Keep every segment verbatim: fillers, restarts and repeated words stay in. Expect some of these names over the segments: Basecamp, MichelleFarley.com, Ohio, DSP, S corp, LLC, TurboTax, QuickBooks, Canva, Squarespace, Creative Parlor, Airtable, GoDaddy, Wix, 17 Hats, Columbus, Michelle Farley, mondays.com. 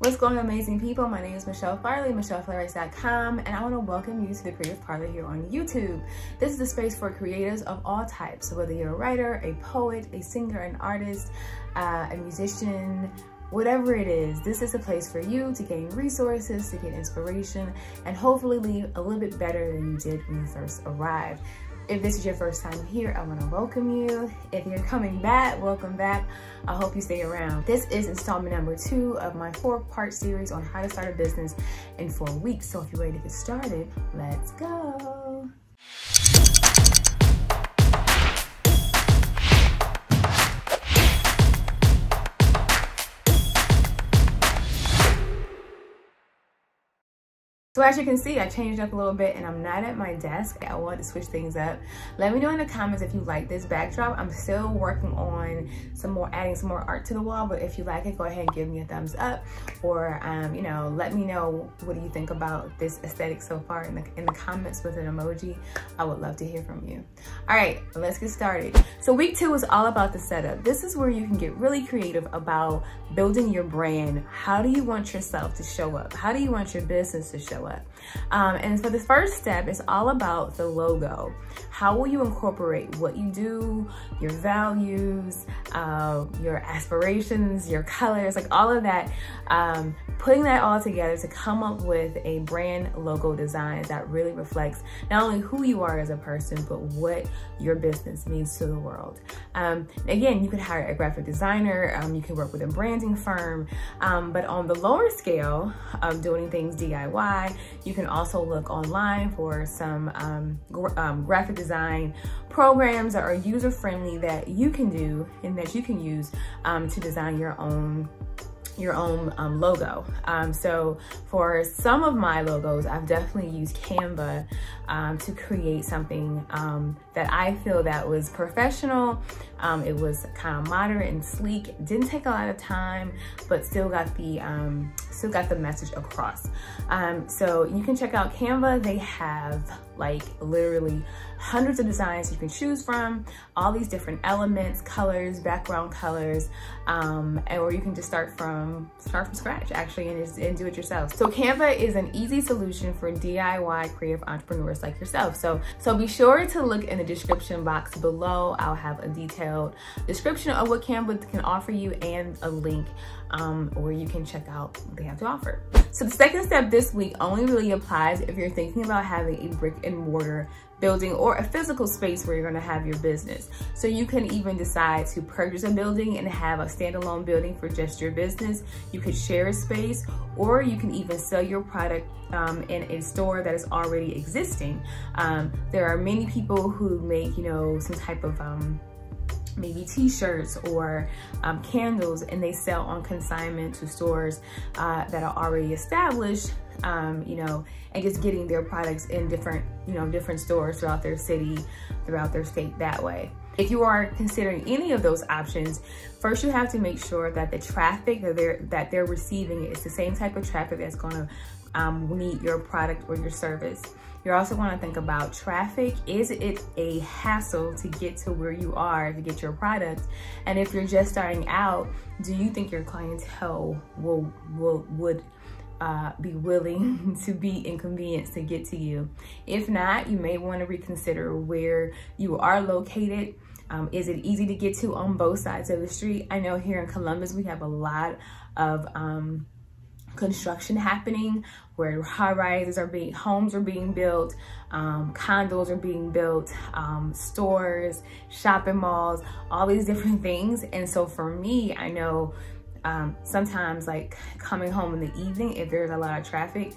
What's going on, amazing people? My name is Michelle Farley, Michelle Farley dot com, and I want to welcome you to the Creative Parlor here on YouTube. This is the space for creatives of all types, so whether you're a writer, a poet, a singer, an artist, uh, a musician, whatever it is, this is a place for you to gain resources, to get inspiration, and hopefully leave a little bit better than you did when you first arrived. If this is your first time here, I want to welcome you. If you're coming back, welcome back. I hope you stay around. This is installment number two of my four-part series on how to start a business in four weeks. So if you're ready to get started, let's go. So as you can see, I changed up a little bit and I'm not at my desk. I wanted to switch things up. Let me know in the comments if you like this backdrop. I'm still working on some more, adding some more art to the wall, but if you like it, go ahead and give me a thumbs up, or um, you know, let me know what do you think about this aesthetic so far in the, in the comments with an emoji. I would love to hear from you. All right, let's get started. So week two is all about the setup. This is where you can get really creative about building your brand. How do you want yourself to show up? How do you want your business to show up? Um, and so the first step is all about the logo. How will you incorporate what you do, your values, uh, your aspirations, your colors, like all of that, um, putting that all together to come up with a brand logo design that really reflects not only who you are as a person, but what your business means to the world. Um, again, you could hire a graphic designer, um, you can work with a branding firm, um, but on the lower scale of doing things D I Y, you can also look online for some um, gra um, graphic design programs that are user-friendly that you can do and that you can use um, to design your own your own um, logo. Um, so for some of my logos, I've definitely used Canva um, to create something um, that I feel that was professional. Um, it was kind of moderate and sleek. It didn't take a lot of time, but still got the um, still got the message across. Um, so you can check out Canva. They have like literally hundreds of designs you can choose from, all these different elements, colors, background colors, um, or you can just start from start from scratch actually and, just, and do it yourself. So Canva is an easy solution for D I Y creative entrepreneurs like yourself. So, so be sure to look in the description box below. I'll have a detailed description of what Canva can offer you and a link um, where you can check out what they have to offer. So the second step this week only really applies if you're thinking about having a brick and mortar building or a physical space where you're gonna have your business. So you can even decide to purchase a building and have a standalone building for just your business. You could share a space, or you can even sell your product um, in a store that is already existing. Um, there are many people who make, you know, some type of um, maybe t-shirts or um, candles, and they sell on consignment to stores uh, that are already established, um, you know, and just getting their products in different, you know, different stores throughout their city, throughout their state that way. If you are considering any of those options, first you have to make sure that the traffic that they're, that they're receiving is the same type of traffic that's gonna um, meet your product or your service. You also want to think about traffic. Is it a hassle to get to where you are to get your product? And if you're just starting out, do you think your clientele will, will would uh, be willing to be inconvenienced to get to you? If not, you may want to reconsider where you are located. Um, is it easy to get to on both sides of the street? I know here in Columbus, we have a lot of um, construction happening, where high rises are being, homes are being built, um, condos are being built, um, stores, shopping malls, all these different things. And so for me, I know um, sometimes like coming home in the evening, if there's a lot of traffic,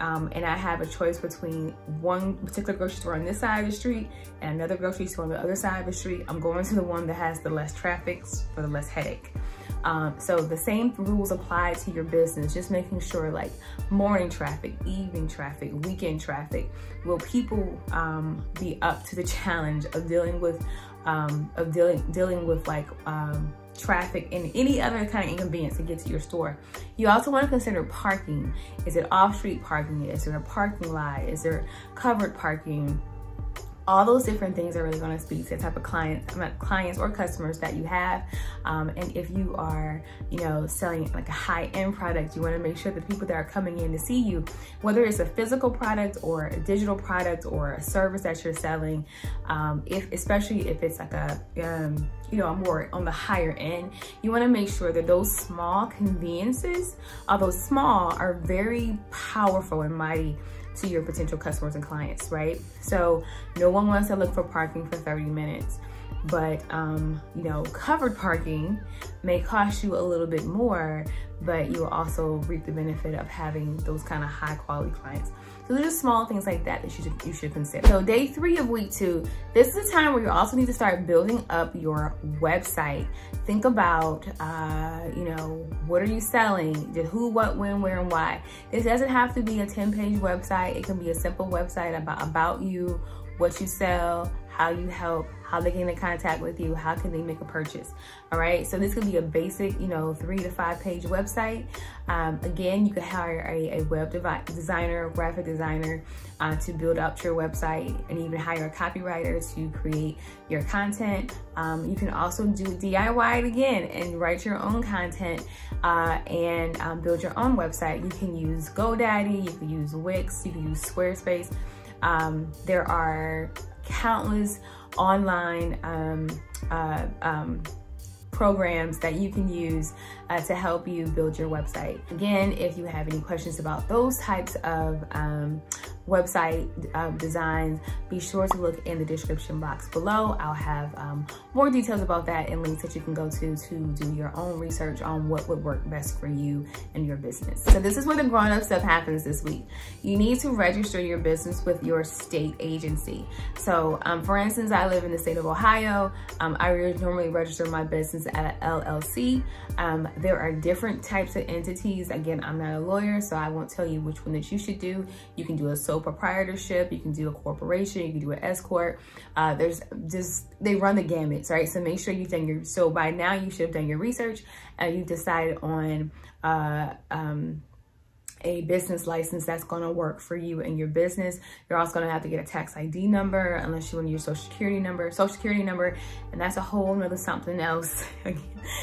Um, and I have a choice between one particular grocery store on this side of the street and another grocery store on the other side of the street, I'm going to the one that has the less traffic for the less headache. Um, so the same rules apply to your business, just making sure like morning traffic, evening traffic, weekend traffic, will people um, be up to the challenge of dealing with, um, of dealing, dealing with like, um, traffic and any other kind of inconvenience to get to your store. You also want to consider parking. Is it off-street parking? Is there a parking lot? Is there covered parking? All those different things are really going to speak to the type of clients, clients or customers that you have. Um, and if you are, you know, selling like a high-end product, you want to make sure the people that are coming in to see you, whether it's a physical product or a digital product or a service that you're selling, um, if especially if it's like a, um, you know, more on the higher end, you want to make sure that those small conveniences, although small, are very powerful and mighty to your potential customers and clients, right? So no one wants to look for parking for thirty minutes, but um, you know, covered parking may cost you a little bit more, but you will also reap the benefit of having those kind of high quality clients. So there's just small things like that that you should, you should consider. So day three of week two, this is a time where you also need to start building up your website. Think about, uh, you know, what are you selling? Who, what, when, where, and why. This doesn't have to be a ten page website. It can be a simple website about, about you, what you sell, how you help, how they get in contact with you, how can they make a purchase, all right? So this could be a basic, you know, three to five page website. Um, again, you could hire a, a web designer, graphic designer uh, to build up your website, and even hire a copywriter to create your content. Um, you can also do D I Y it again and write your own content uh, and um, build your own website. You can use GoDaddy, you can use Wix, you can use Squarespace. Um, there are countless online um, uh, um, programs that you can use uh, to help you build your website. Again, if you have any questions about those types of um, website uh, designs, be sure to look in the description box below. I'll have um, more details about that and links that you can go to to do your own research on what would work best for you and your business. So this is where the grown-up stuff happens this week. You need to register your business with your state agency. So um, for instance, I live in the state of Ohio. Um, I normally register my business at an L L C. Um, there are different types of entities. Again, I'm not a lawyer, so I won't tell you which one that you should do. You can do a sole proprietorship, you can do a corporation, you can do an S corp. Uh, there's just, they run the gamut, right? So make sure you've done your, so by now you should have done your research and you've decided on uh, um, a business license that's gonna work for you and your business. You're also gonna have to get a tax I D number, unless you want your social security number, social security number, and that's a whole nother something else.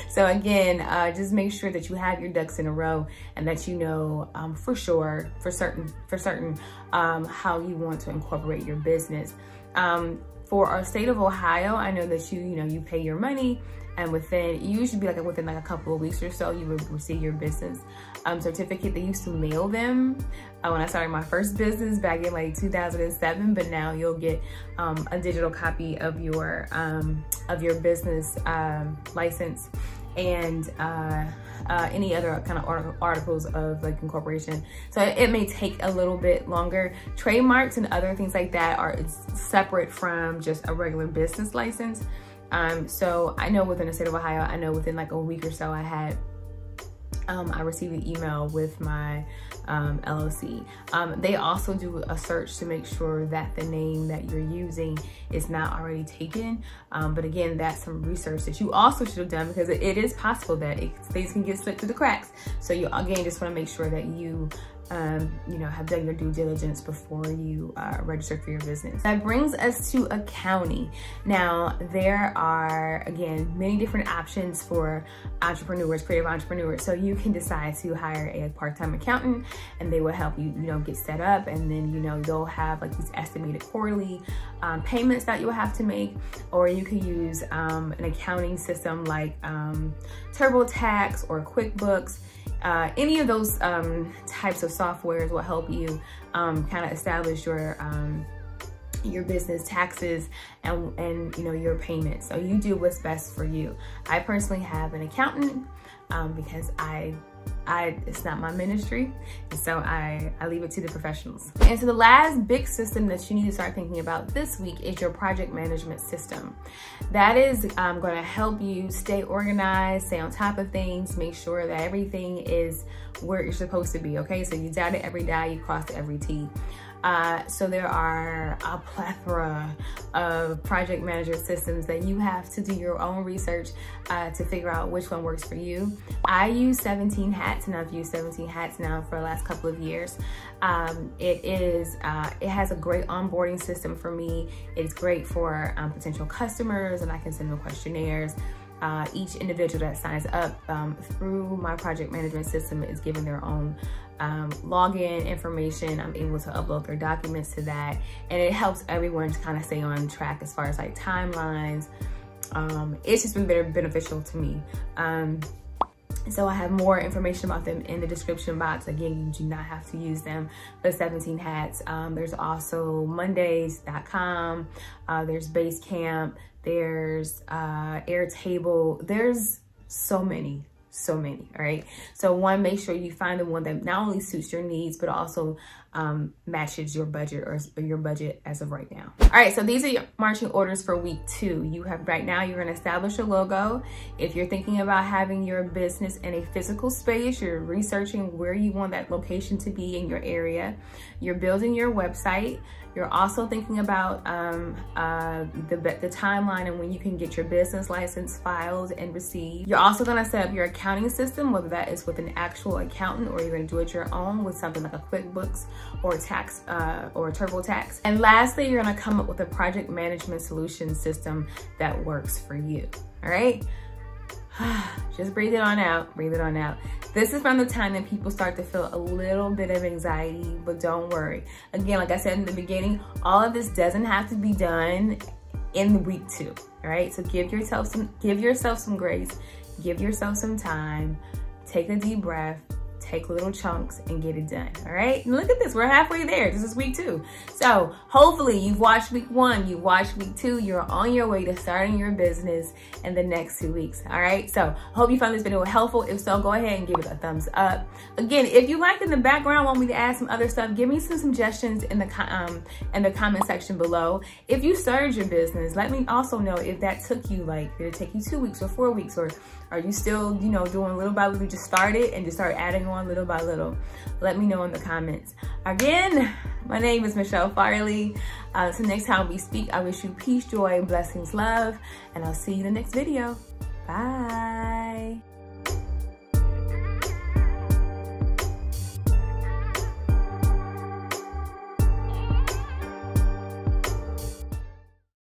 So again, uh, just make sure that you have your ducks in a row and that you know um, for sure, for certain, for certain um, how you want to incorporate your business. Um, for our state of Ohio, I know that you, you know, you pay your money, and within, you should be like within like a couple of weeks or so, you would receive your business um, certificate. They used to mail them uh, when I started my first business back in like two thousand seven, but now you'll get um, a digital copy of your um, of your business um, license and uh, uh, any other kind of articles of like incorporation. So it may take a little bit longer. Trademarks and other things like that are separate from just a regular business license. Um, so I know within the state of Ohio, I know within like a week or so I had, um, I received an email with my um, L L C. Um, they also do a search to make sure that the name that you're using is not already taken. Um, but again, that's some research that you also should have done, because it, it is possible that it, things can get slipped through the cracks. So you again just want to make sure that you Um, you know, have done your due diligence before you uh, register for your business. That brings us to a county. Now, there are, again, many different options for entrepreneurs, creative entrepreneurs. So you can decide to hire a part-time accountant, and they will help you, you know, get set up. And then, you know, they'll have like these estimated quarterly um, payments that you'll have to make. Or you can use um, an accounting system like um, TurboTax or QuickBooks. Uh, any of those um, types of softwares will help you um, kind of establish your um, your business taxes and, and you know, your payments. So you do what's best for you. I personally have an accountant um, because I I, it's not my ministry, so I, I leave it to the professionals. And so the last big system that you need to start thinking about this week is your project management system. That is um, going to help you stay organized, stay on top of things, make sure that everything is where you're supposed to be, okay? So you dotted every die, you crossed every T. Uh, so there are a plethora of project management systems that you have to do your own research uh, to figure out which one works for you. I use seventeen Hats. hats, and I've used seventeen hats now for the last couple of years. Um, it is uh, it has a great onboarding system for me. It's great for um, potential customers, and I can send them questionnaires. Uh, each individual that signs up um, through my project management system is given their own um, login information. I'm able to upload their documents to that, and it helps everyone to kind of stay on track as far as like timelines. Um, it's just been very beneficial to me. Um, so I have more information about them in the description box. Again, you do not have to use them, but seventeen hats. Um, there's also mondays dot com, uh, there's Basecamp, there's uh, Airtable, there's so many, so many, all right? So one, make sure you find the one that not only suits your needs, but also um, matches your budget or your budget as of right now. All right, so these are your marching orders for week two. You have right now, you're gonna establish a logo. If you're thinking about having your business in a physical space, you're researching where you want that location to be in your area. You're building your website. You're also thinking about um, uh, the, the timeline and when you can get your business license filed and received. You're also gonna set up your accounting system, whether that is with an actual accountant or you're gonna do it your own with something like a QuickBooks or tax uh, or TurboTax. And lastly, you're gonna come up with a project management solution system that works for you, all right? Just breathe it on out, breathe it on out. This is from the time that people start to feel a little bit of anxiety, but don't worry. Again, like I said in the beginning, all of this doesn't have to be done in week two, all right? So give yourself some, give yourself some grace, give yourself some time, take a deep breath, take little chunks and get it done, all right? And look at this, we're halfway there. This is week two. So hopefully you've watched week one, you've watched week two, you're on your way to starting your business in the next two weeks, all right? So hope you found this video helpful. If so, go ahead and give it a thumbs up. Again, if you like in the background, want me to add some other stuff, give me some suggestions in the, um, in the comment section below. If you started your business, let me also know if that took you, like, did it take you two weeks or four weeks, or are you still, you know, doing little by little, just started and just start adding on little by little? Let me know in the comments. Again, my name is Michelle Farley. Uh, so next time we speak, I wish you peace, joy, blessings, love, and I'll see you in the next video. Bye.